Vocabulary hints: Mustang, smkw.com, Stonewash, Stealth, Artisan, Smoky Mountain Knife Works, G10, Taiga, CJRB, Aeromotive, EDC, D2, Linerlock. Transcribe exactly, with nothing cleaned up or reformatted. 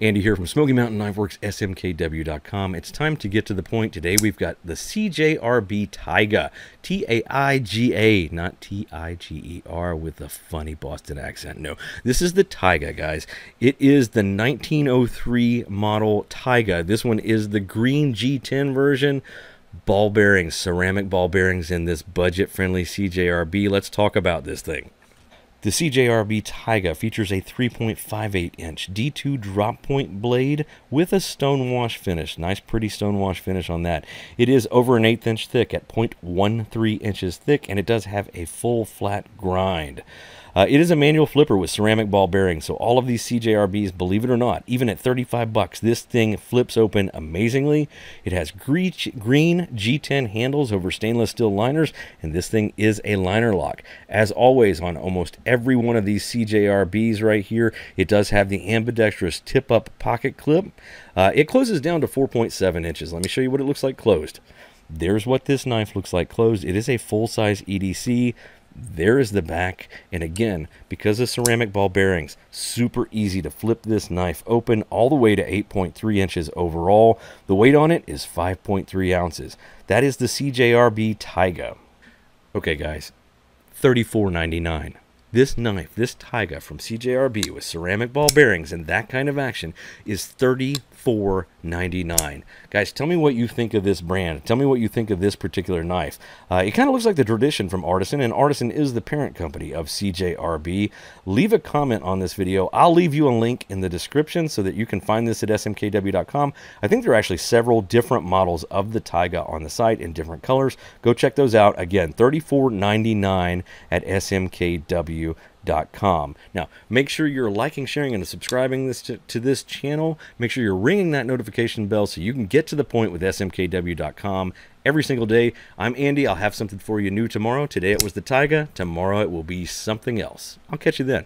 Andy here from Smoky Mountain Knife Works, S M K W dot com. It's time to get to the point. Today we've got the C J R B Taiga, T A I G A, not T I G E R with a funny Boston accent. No, this is the Taiga, guys. It is the nineteen oh three model Taiga. This one is the green G ten version. Ball bearings, ceramic ball bearings in this budget-friendly C J R B. Let's talk about this thing. The C J R B Taiga features a three point five eight inch D two drop point blade with a stonewash finish. Nice, pretty stonewash finish on that. It is over an eighth inch thick at zero point one three inches thick, and it does have a full flat grind. Uh, it is a manual flipper with ceramic ball bearings, so all of these C J R Bs, believe it or not, even at thirty-five bucks, this thing flips open amazingly. It has green G ten handles over stainless steel liners, and this thing is a liner lock. As always, on almost every one of these C J R Bs right here, it does have the ambidextrous tip-up pocket clip. Uh, it closes down to four point seven inches. Let me show you what it looks like closed. There's what this knife looks like closed. It is a full-size E D C. There is the back, and again, because of ceramic ball bearings, super easy to flip this knife open all the way to eight point three inches overall. The weight on it is five point three ounces. That is the C J R B Taiga. Okay guys, thirty-four ninety-nine. This knife, this Taiga from C J R B with ceramic ball bearings and that kind of action is thirty-four ninety-nine. Guys, tell me what you think of this brand. Tell me what you think of this particular knife. Uh, it kind of looks like the Tradition from Artisan, and Artisan is the parent company of C J R B. Leave a comment on this video. I'll leave you a link in the description so that you can find this at S M K W dot com. I think there are actually several different models of the Taiga on the site in different colors. Go check those out. Again, thirty-four ninety-nine at S M K W dot com. .com. Now, make sure you're liking, sharing, and subscribing this to, to this channel. Make sure you're ringing that notification bell so you can get to the point with S M K W dot com every single day. I'm Andy. I'll have something for you new tomorrow. Today it was the Taiga. Tomorrow it will be something else. I'll catch you then.